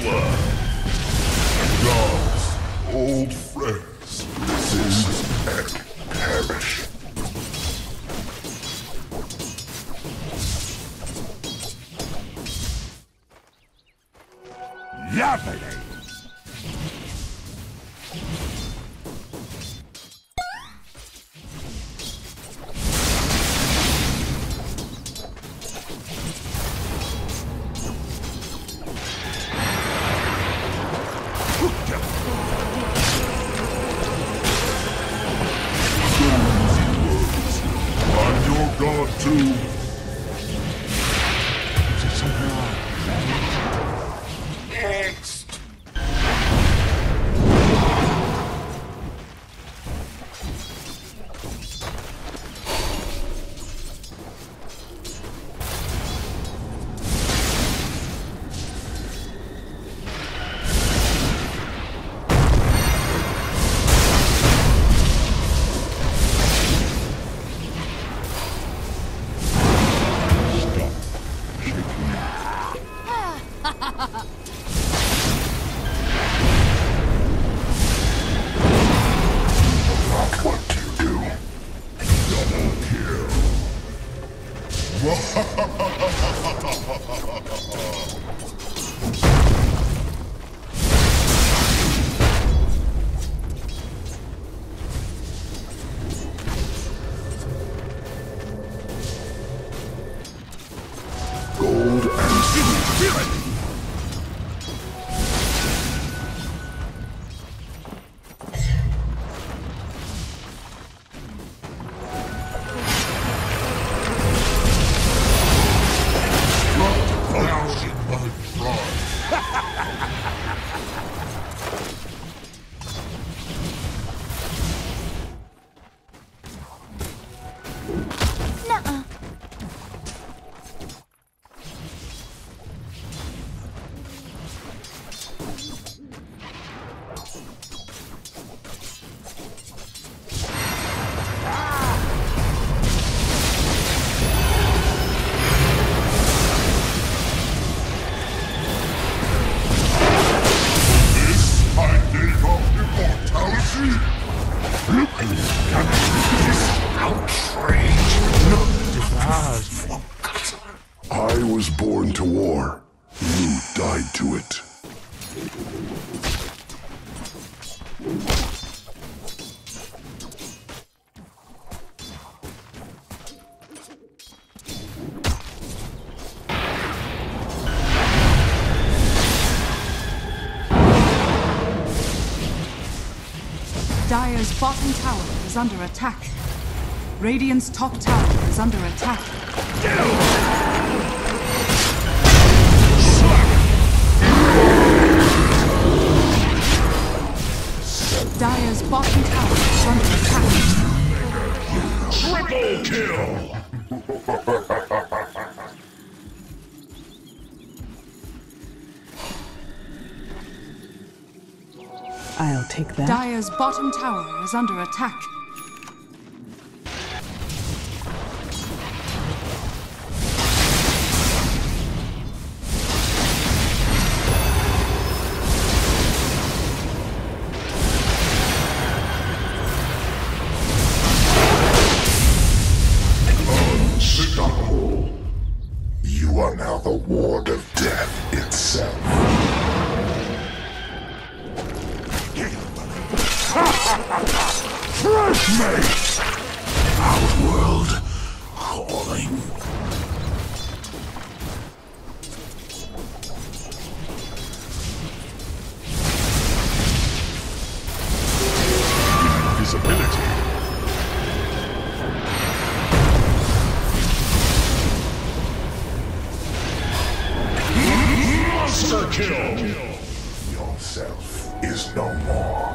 blood. Gods, old friends, resist and perish. Yavin! Dire's bottom tower is under attack. Radiant's top tower is under attack. Dire's bottom tower is under attack. Triple kill! I'll take that. Dire's bottom tower is under attack. Unstoppable. You are now the ward of death itself. Fresh mate! Outworld calling. Invisibility. Monster kill! Yourself is no more.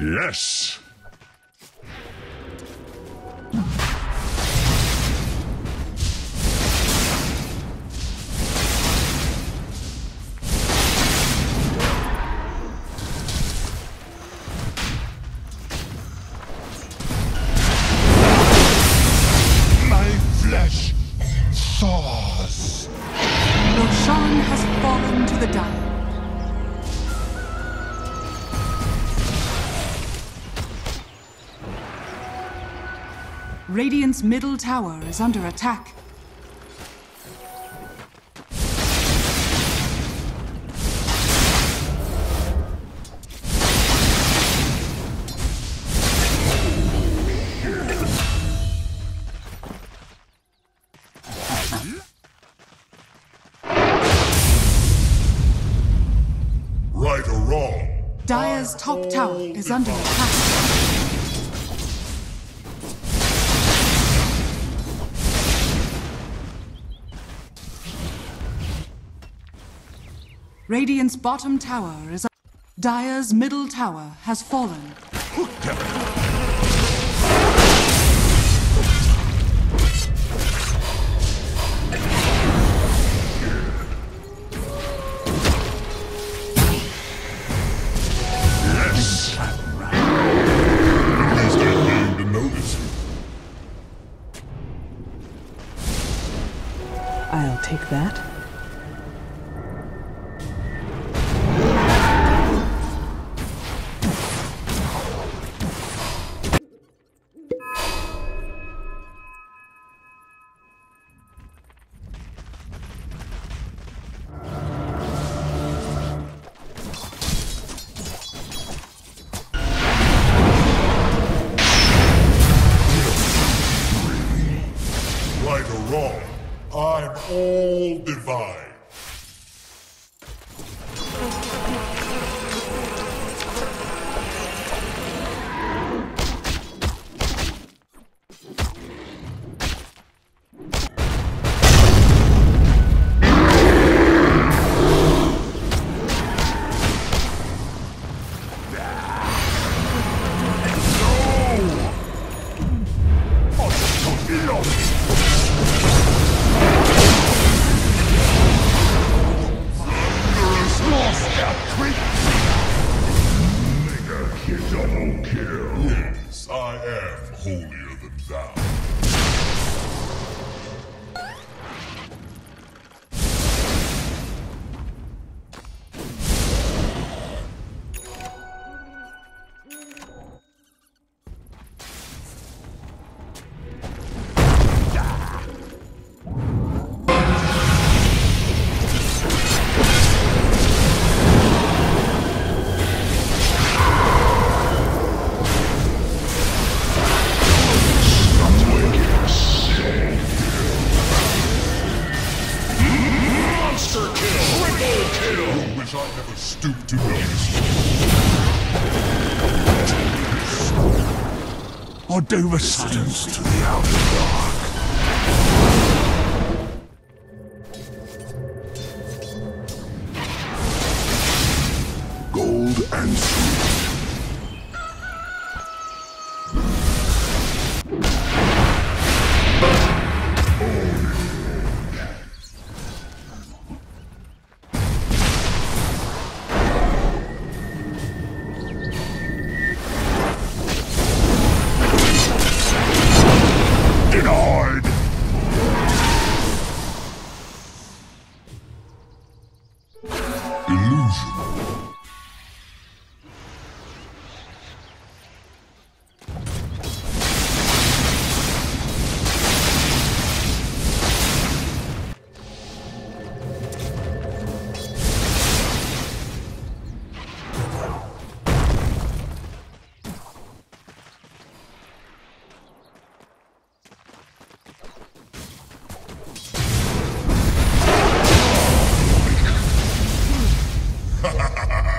Yes! Radiant's middle tower is under attack. Right or wrong? Dire's top tower is under attack. Radiant's bottom tower is up. Dire's middle tower has fallen. I'll take that. Dover silence to the outer dark. Gold and sweet.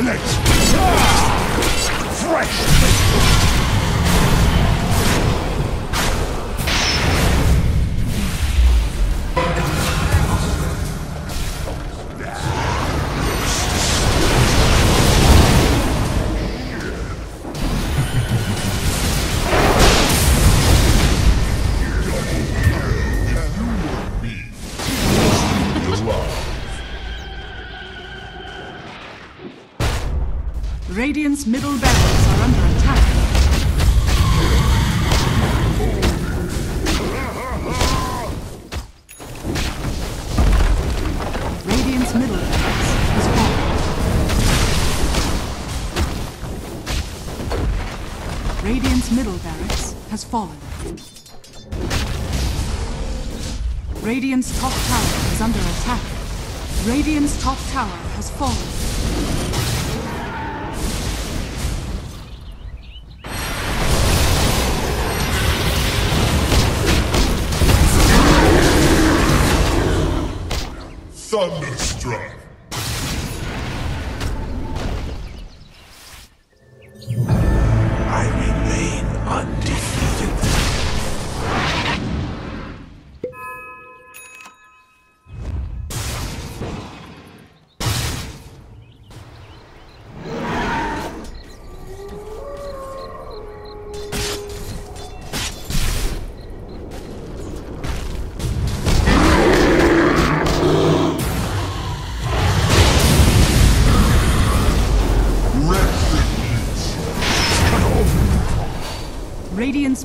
Next. Fresh. Radiant's middle barracks are under attack. Radiant's middle barracks is fallen. Radiant's middle barracks has fallen. Radiant's top tower is under attack. Radiant's top tower has fallen. Thunderstruck! I remain undefeated. Radiant's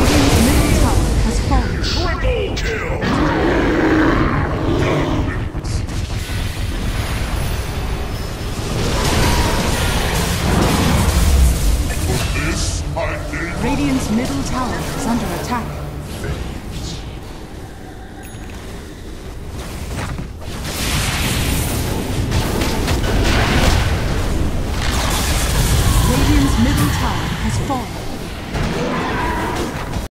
Radiant's middle tower has fallen. Triple kill! Radiant's middle tower is under attack.